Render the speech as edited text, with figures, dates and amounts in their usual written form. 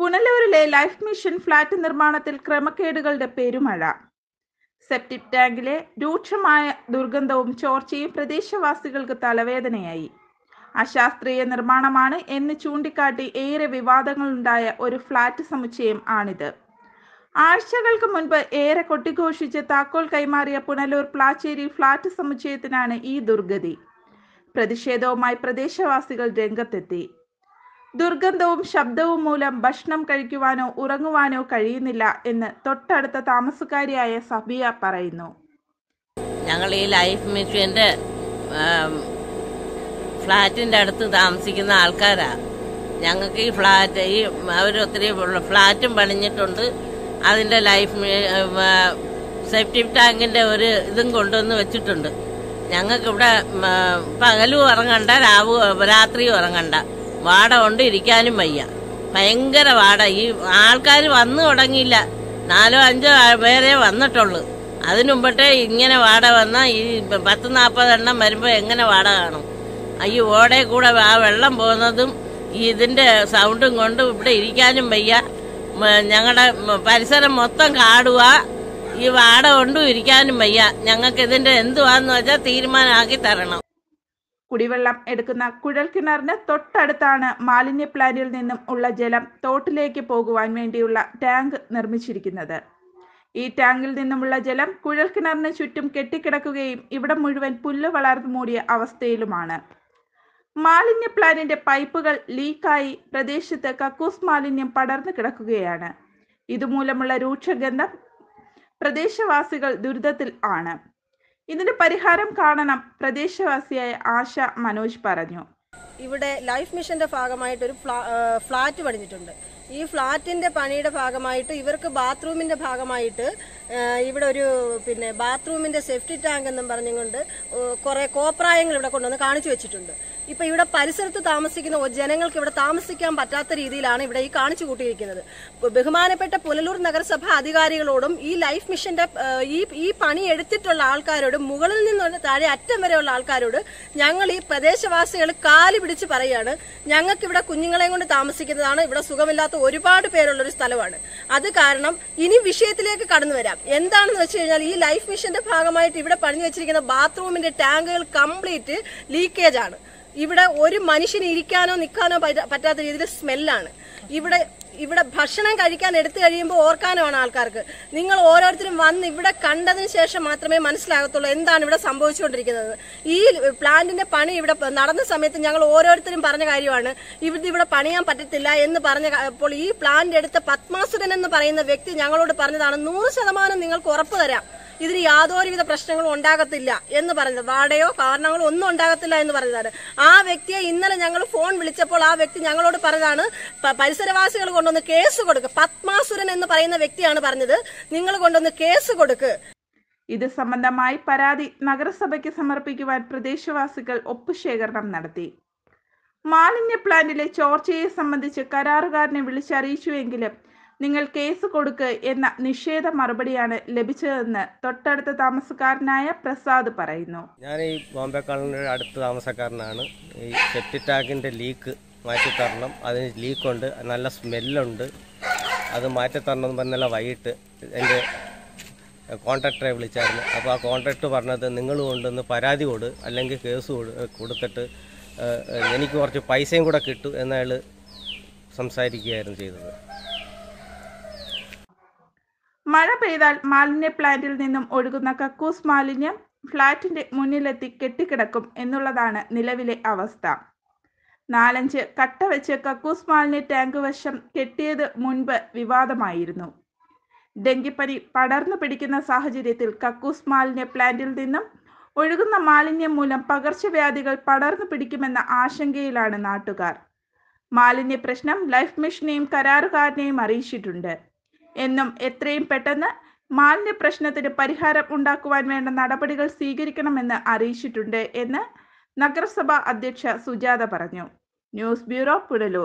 പുനലൂരിലെ life mission flat നിർമ്മാണത്തിൽ ക്രമക്കേടുകളുടെ പെരുമഴ. Septic ടാങ്കിലെ രൂക്ഷമായ ദുർഗന്ധവും ചോർച്ചയും പ്രദേശവാസികൾക്ക് തലവേദനയായി. അശാസ്ത്രീയ നിർമ്മാണമാണ് എന്ന് ചൂണ്ടിക്കാട്ടി ഏറെ വിവാദങ്ങളുണ്ടായ ഒരു ഫ്ളാറ്റ് സമുച്ചയം ആണിത്. ആഴ്ചകൾക്ക് മുൻപ് ഏറെ കൊട്ടിഘോഷിച്ച് താക്കോൽ കൈമാറിയ പുനലൂർ പ്ലാച്ചേരി ഫ്ളാറ്റ് സമുച്ചയത്തിനാണ് ഈ ദുർഗതി. പ്രതിഷേധവുമായി പ്രദേശവാസികൾ രംഗത്തെത്തി. ദുർഗന്ധവും ശബ്ദവും മൂലം ഭക്ഷണം കഴിക്കുവാനോ ഉറങ്ങുവാനോ കഴിയുന്നില്ല എന്ന് തൊട്ടടുത്ത താമസക്കാരിയായ സബിയ പറയുന്നു. ഞങ്ങൾ ഈ ലൈഫ് മിഷന്റെ ഫ്ളാറ്റിന്റെ അടുത്ത് താമസിക്കുന്ന ആൾക്കാരാ. ഞങ്ങൾക്ക് ഈ ഫ്ളാറ്റ് ഈ അവരൊത്തിരി ഫ്ളാറ്റും പണിഞ്ഞിട്ടുണ്ട്. അതിൻ്റെ ലൈഫ് സെപ്റ്റിക് ടാങ്കിൻ്റെ ഒരു ഇതും കൊണ്ടുവന്ന് വെച്ചിട്ടുണ്ട്. ഞങ്ങൾക്കിവിടെ പകലും ഉറങ്ങണ്ട, രാത്രിയും ഉറങ്ങണ്ട, വാട കൊണ്ട് ഇരിക്കാനും വയ്യ. ഭയങ്കര വാട. ഈ ആൾക്കാർ വന്നു തുടങ്ങിയില്ല, 4-5 പേരെ വന്നിട്ടുള്ളു. അതിനുമ്പട്ടെ ഇങ്ങനെ വാട വന്നാൽ ഈ 10-40 എണ്ണം വരുമ്പോൾ എങ്ങനെ വാട കാണും? ഈ ഓടെ കൂടെ ആ വെള്ളം പോകുന്നതും ഈ ഇതിൻ്റെ സൗണ്ടും കൊണ്ട് ഇവിടെ ഇരിക്കാനും വയ്യ. ഞങ്ങളുടെ പരിസരം മൊത്തം കാടുക, ഈ വാട കൊണ്ടും ഇരിക്കാനും വയ്യ. ഞങ്ങൾക്ക് ഇതിന്റെ എന്തുവാന്ന് വെച്ചാൽ തീരുമാനമാക്കി തരണം. കുടിവെള്ളം എടുക്കുന്ന കുഴൽക്കിണറിന് തൊട്ടടുത്താണ് മാലിന്യ പ്ലാന്റിൽ നിന്നും ഉള്ള ജലം തോട്ടിലേക്ക് പോകുവാൻ വേണ്ടിയുള്ള ടാങ്ക് നിർമ്മിച്ചിരിക്കുന്നത്. ഈ ടാങ്കിൽ നിന്നുമുള്ള ജലം കുഴൽക്കിണറിന് ചുറ്റും കെട്ടിക്കിടക്കുകയും ഇവിടെ മുഴുവൻ പുല്ല് വളർന്നു മൂടിയ അവസ്ഥയിലുമാണ്. മാലിന്യ പ്ലാന്റിന്റെ പൈപ്പുകൾ ലീക്കായി പ്രദേശത്ത് കക്കൂസ് മാലിന്യം പടർന്നു കിടക്കുകയാണ്. ഇതുമൂലമുള്ള രൂക്ഷഗന്ധം പ്രദേശവാസികൾ ദുരിതത്തിൽ ആണ്. ഇതിന് പരിഹാരം കാണണം പ്രദേശവാസിയായ ആശ മനോജ് പറഞ്ഞു. ഇവിടെ ലൈഫ് മിഷന്റെ ഭാഗമായിട്ട് ഒരു ഫ്ളാറ്റ് പണിഞ്ഞിട്ടുണ്ട്. ഈ ഫ്ളാറ്റിന്റെ പണിയുടെ ഭാഗമായിട്ട് ഇവർക്ക് ബാത്റൂമിന്റെ ഭാഗമായിട്ട് ഇവിടെ ഒരു ബാത്റൂമിന്റെ സേഫ്റ്റി ടാങ്ക് എന്നും പറഞ്ഞുകൊണ്ട് കുറെ കോപ്രായങ്ങൾ ഇവിടെ കൊണ്ടുവന്ന് കാണിച്ചു വെച്ചിട്ടുണ്ട്. ഇപ്പൊ ഇവിടെ പരിസരത്ത് താമസിക്കുന്ന ജനങ്ങൾക്ക് ഇവിടെ താമസിക്കാൻ പറ്റാത്ത രീതിയിലാണ് ഇവിടെ ഈ കാണിച്ചു കൂട്ടിയിരിക്കുന്നത്. ബഹുമാനപ്പെട്ട പുനലൂർ നഗരസഭ അധികാരികളോടും ഈ ലൈഫ് മിഷന്റെ ഈ പണി എടുത്തിട്ടുള്ള ആൾക്കാരോടും മുകളിൽ നിന്നുള്ള താഴെ അറ്റം വരെയുള്ള ആൾക്കാരോട് ഞങ്ങൾ ഈ പ്രദേശവാസികൾ കാല് പിടിച്ച് പറയാണ്, ഞങ്ങൾക്ക് ഇവിടെ കുഞ്ഞുങ്ങളെയും കൊണ്ട് താമസിക്കുന്നതാണ്. ഇവിടെ സുഖമില്ലാത്ത ഒരുപാട് പേരുള്ളൊരു സ്ഥലമാണ്. അത് കാരണം ഇനി വിഷയത്തിലേക്ക് കടന്നു വരാം. എന്താണെന്ന് വെച്ച് കഴിഞ്ഞാൽ ഈ ലൈഫ് മിഷന്റെ ഭാഗമായിട്ട് ഇവിടെ പണിഞ്ഞു വെച്ചിരിക്കുന്ന ബാത്റൂമിന്റെ ടാങ്കുകൾ കംപ്ലീറ്റ് ലീക്കേജ് ആണ്. ഇവിടെ ഒരു മനുഷ്യന് ഇരിക്കാനോ നിൽക്കാനോ പറ്റാത്ത രീതിയിൽ സ്മെല്ലാണ്. ഇവിടെ ഭക്ഷണം കഴിക്കാൻ എടുത്തു കഴിയുമ്പോൾ ഓർക്കാനുമാണ് ആൾക്കാർക്ക്. നിങ്ങൾ ഓരോരുത്തരും വന്ന് ഇവിടെ കണ്ടതിന് ശേഷം മാത്രമേ മനസ്സിലാകത്തുള്ളൂ എന്താണ് ഇവിടെ സംഭവിച്ചുകൊണ്ടിരിക്കുന്നത്. ഈ പ്ലാന്റിന്റെ പണി ഇവിടെ നടന്ന സമയത്ത് ഞങ്ങൾ ഓരോരുത്തരും പറഞ്ഞ കാര്യമാണ്, ഇവിടെ പണിയാൻ പറ്റത്തില്ല എന്ന് പറഞ്ഞപ്പോൾ ഈ പ്ലാന്റ് എടുത്ത പത്മാസുരൻ എന്ന് പറയുന്ന വ്യക്തി ഞങ്ങളോട് പറഞ്ഞതാണ്, 100% നിങ്ങൾക്ക് ഉറപ്പ് തരാം ഇതിന് യാതൊരുവിധ പ്രശ്നങ്ങളും ഉണ്ടാകത്തില്ല എന്ന് പറഞ്ഞത്. വാടയോ കാരണങ്ങളോ ഒന്നും ഉണ്ടാകത്തില്ല എന്ന് പറഞ്ഞതാണ്. ആ വ്യക്തിയെ ഇന്നലെ ഞങ്ങൾ ഫോൺ വിളിച്ചപ്പോൾ ആ വ്യക്തി ഞങ്ങളോട് പറഞ്ഞതാണ്, പരിസരവാസികൾ കൊണ്ടൊന്ന് കേസ് കൊടുക്കുക. പത്മാസുരൻ എന്ന് പറയുന്ന വ്യക്തിയാണ് പറഞ്ഞത്, നിങ്ങൾ കൊണ്ടൊന്ന് കേസ് കൊടുക്കുക. ഇത് സംബന്ധമായി പരാതി നഗരസഭയ്ക്ക് സമർപ്പിക്കുവാൻ പ്രദേശവാസികൾ ഒപ്പുശേഖരണം നടത്തി. മാലിന്യ പ്ലാന്റിലെ ചോർച്ചയെ സംബന്ധിച്ച് കരാറുകാരനെ വിളിച്ചറിയിച്ചുവെങ്കിലും നിങ്ങൾ കേസ് കൊടുക്ക് എന്ന നിഷേധ മറുപടിയാണ് ലഭിച്ചതെന്ന് തൊട്ടടുത്ത താമസക്കാരനായ പ്രസാദ് പറയുന്നു. ഞാൻ ഈ ബോംബെ കോളനിയുടെ അടുത്ത താമസക്കാരനാണ്. ഈ സെപ്റ്റിക് ടാങ്കിൻ്റെ ലീക്ക് മാറ്റിത്തരണം, അതിന് ലീക്കുണ്ട്, നല്ല സ്മെല്ലുണ്ട്, അത് മാറ്റിത്തരണം എന്ന് പറഞ്ഞാൽ വൈകിട്ട് എൻ്റെ കോൺട്രാക്ടറെ വിളിച്ചായിരുന്നു. അപ്പോൾ ആ കോൺട്രാക്ട് പറഞ്ഞത്, നിങ്ങൾ കൊണ്ടുവന്ന് പരാതി കൊടു, അല്ലെങ്കിൽ കേസ് കൊടുത്തിട്ട് എനിക്ക് കുറച്ച് പൈസയും കൂടെ കിട്ടും എന്നയാൾ സംസാരിക്കുകയായിരുന്നു ചെയ്തത്. മഴ പെയ്താൽ മാലിന്യ പ്ലാന്റിൽ നിന്നും ഒഴുകുന്ന കക്കൂസ് മാലിന്യം ഫ്ളാറ്റിന്റെ മുന്നിലെത്തി കെട്ടിക്കിടക്കും എന്നുള്ളതാണ് നിലവിലെ അവസ്ഥ. 4-5 കട്ട വെച്ച് കക്കൂസ് മാലിന്യ ടാങ്ക് വശം കെട്ടിയത് മുൻപ് വിവാദമായിരുന്നു. ഡെങ്കിപ്പനി പടർന്നു പിടിക്കുന്ന സാഹചര്യത്തിൽ കക്കൂസ് മാലിന്യ പ്ലാന്റിൽ നിന്നും ഒഴുകുന്ന മാലിന്യം മൂലം പകർച്ചവ്യാധികൾ പടർന്നു പിടിക്കുമെന്ന ആശങ്കയിലാണ് നാട്ടുകാർ. മാലിന്യ പ്രശ്നം ലൈഫ് മിഷനെയും കരാറുകാരനെയും അറിയിച്ചിട്ടുണ്ട് എന്നും എത്രയും പെട്ടെന്ന് മാലിന്യ പ്രശ്നത്തിന് പരിഹാരം ഉണ്ടാക്കുവാൻ വേണ്ട നടപടികൾ സ്വീകരിക്കണമെന്ന് അറിയിച്ചിട്ടുണ്ട് എന്ന് നഗരസഭാ അധ്യക്ഷ സുജാത പറഞ്ഞു. News bureau, Punalur.